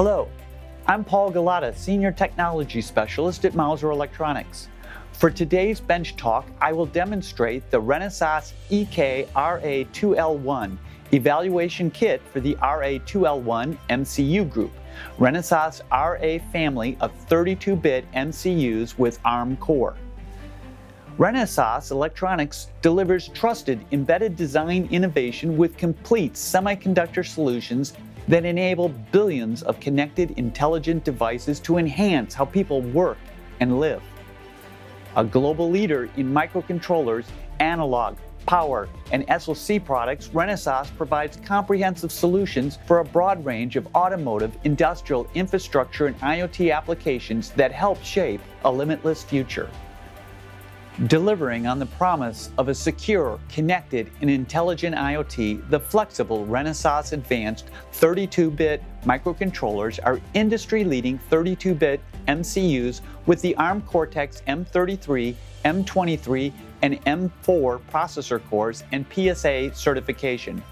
Hello, I'm Paul Galata, Senior Technology Specialist at Mouser Electronics. For today's bench talk, I will demonstrate the Renesas EK-RA2L1 evaluation kit for the RA2L1 MCU group, Renesas RA family of 32-bit MCUs with ARM core. Renesas Electronics delivers trusted embedded design innovation with complete semiconductor solutions that enable billions of connected intelligent devices to enhance how people work and live. A global leader in microcontrollers, analog, power, and SoC products, Renesas provides comprehensive solutions for a broad range of automotive, industrial, infrastructure, and IoT applications that help shape a limitless future. Delivering on the promise of a secure, connected, and intelligent IoT, the flexible Renesas Advanced 32-bit microcontrollers are industry-leading 32-bit MCUs with the Arm Cortex M33, M23, and M4 processor cores and PSA certification.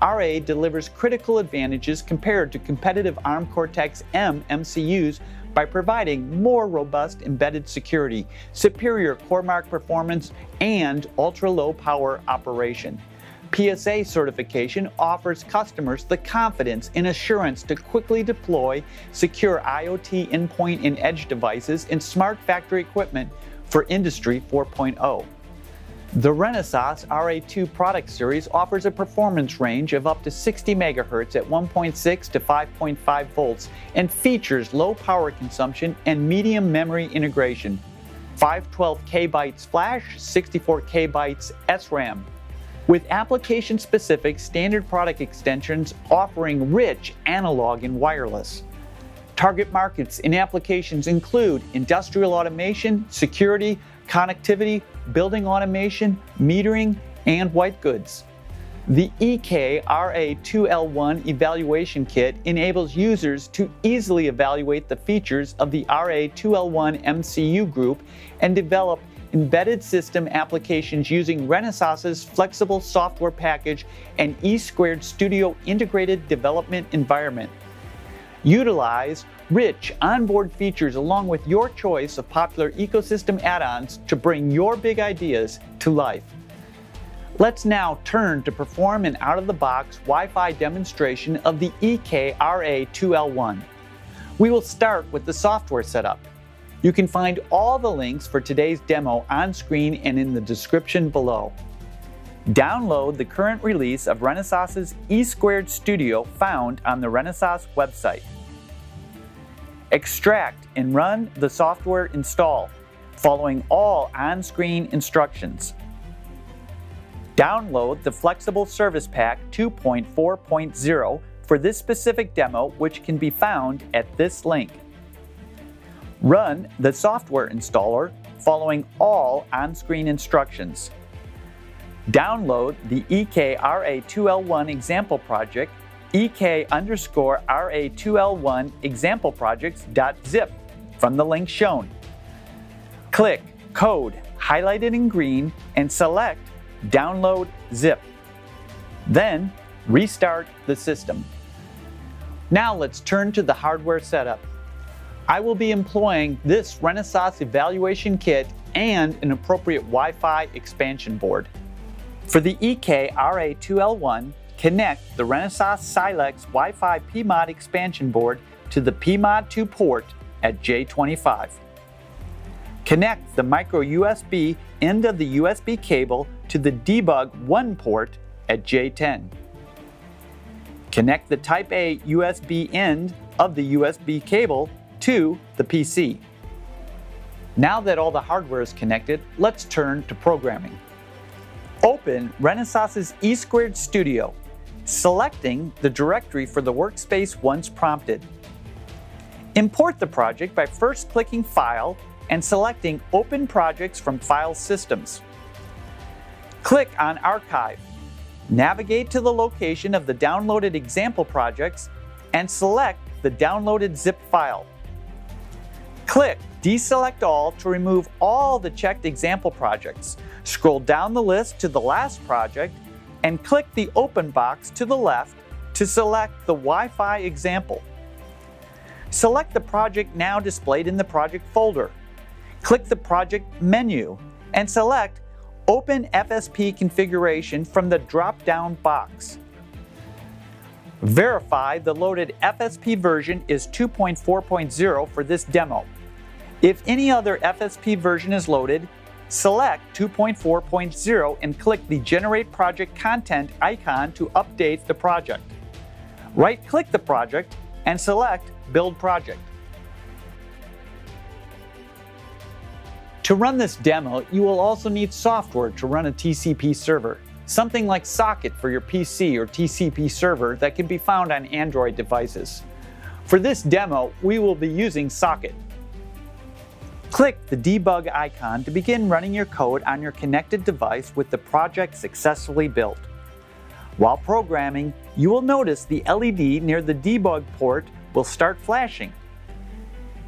RA delivers critical advantages compared to competitive Arm Cortex M MCUs by providing more robust embedded security, superior CoreMark performance, and ultra-low power operation. PSA certification offers customers the confidence and assurance to quickly deploy secure IoT endpoint and edge devices and smart factory equipment for Industry 4.0. The Renesas RA2 product series offers a performance range of up to 60 MHz at 1.6 to 5.5 volts and features low power consumption and medium memory integration, 512 KB flash, 64 KB SRAM, with application-specific standard product extensions offering rich analog and wireless. Target markets and applications include industrial automation, security, connectivity, building automation, metering, and white goods. The EK-RA2L1 evaluation kit enables users to easily evaluate the features of the RA2L1 MCU group and develop embedded system applications using Renesas' Flexible Software Package and e2 Studio integrated development environment. Utilize rich onboard features along with your choice of popular ecosystem add-ons to bring your big ideas to life. Let's now turn to perform an out-of-the-box Wi-Fi demonstration of the EK-RA2L1. We will start with the software setup. You can find all the links for today's demo on screen and in the description below. Download the current release of Renesas' e2 Studio found on the Renesas website. Extract and run the software install, following all on-screen instructions. Download the Flexible Service Pack 2.4.0 for this specific demo, which can be found at this link. Run the software installer, following all on-screen instructions. Download the EK-RA2L1 example project, EK_RA2L1 example projects.zip from the link shown. Click code highlighted in green and select download zip. Then restart the system. Now let's turn to the hardware setup. I will be employing this Renesas evaluation kit and an appropriate Wi-Fi expansion board. For the EK-RA2L1, connect the Renesas Silex Wi-Fi PMOD expansion board to the PMOD2 port at J25. Connect the micro USB end of the USB cable to the debug1 port at J10. Connect the Type A USB end of the USB cable to the PC. Now that all the hardware is connected, let's turn to programming. Open Renesas' e2 Studio, selecting the directory for the workspace once prompted. Import the project by first clicking File and selecting Open Projects from File Systems. Click on Archive, navigate to the location of the downloaded example projects, and select the downloaded zip file. Click Deselect All to remove all the checked example projects. Scroll down the list to the last project and click the open box to the left to select the Wi-Fi example. Select the project now displayed in the project folder. Click the project menu and select Open FSP Configuration from the drop-down box. Verify the loaded FSP version is 2.4.0 for this demo. If any other FSP version is loaded, select 2.4.0 and click the Generate Project Content icon to update the project. Right-click the project and select Build Project. To run this demo, you will also need software to run a TCP server, something like Socket for your PC or TCP server that can be found on Android devices. For this demo, we will be using Socket. Click the debug icon to begin running your code on your connected device with the project successfully built. While programming, you will notice the LED near the debug port will start flashing.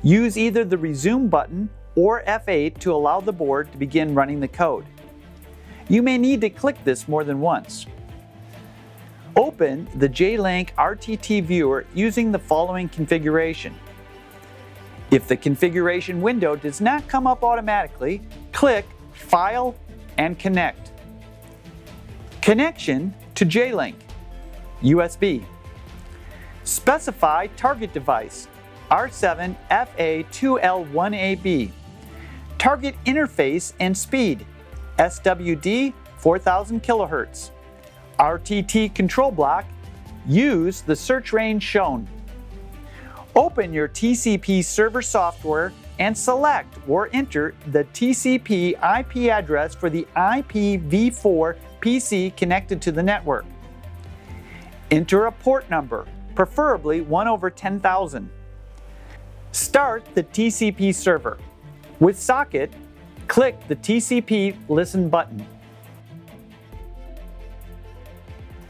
Use either the resume button or F8 to allow the board to begin running the code. You may need to click this more than once. Open the J-Link RTT Viewer using the following configuration. If the configuration window does not come up automatically, click File and Connect. Connection to J-Link, USB. Specify target device, R7FA2L1AB. Target interface and speed, SWD 4000 kHz. RTT control block, use the search range shown. Open your TCP server software and select or enter the TCP IP address for the IPv4 PC connected to the network. Enter a port number, preferably 1/10,000. Start the TCP server. With Socket, click the TCP Listen button.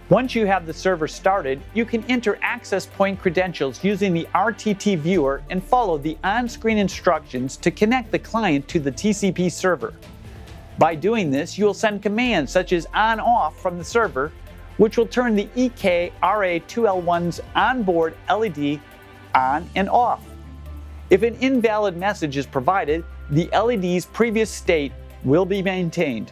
Once you have the server started, you can enter access point credentials using the RTT Viewer and follow the on-screen instructions to connect the client to the TCP server. By doing this, you will send commands such as on/off from the server, which will turn the EK-RA2L1's onboard LED on and off. If an invalid message is provided, the LED's previous state will be maintained.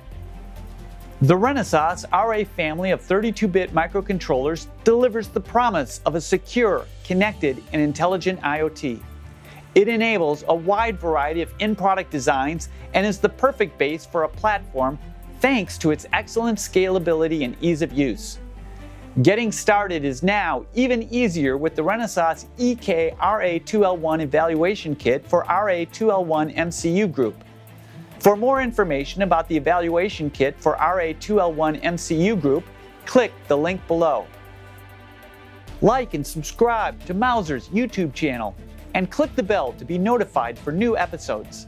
The Renesas RA family of 32-bit microcontrollers delivers the promise of a secure, connected, and intelligent IoT. It enables a wide variety of in-product designs and is the perfect base for a platform thanks to its excellent scalability and ease of use. Getting started is now even easier with the Renesas EK-RA2L1 Evaluation Kit for RA2L1 MCU Group. For more information about the evaluation kit for RA2L1 MCU Group, click the link below. Like and subscribe to Mouser's YouTube channel and click the bell to be notified for new episodes.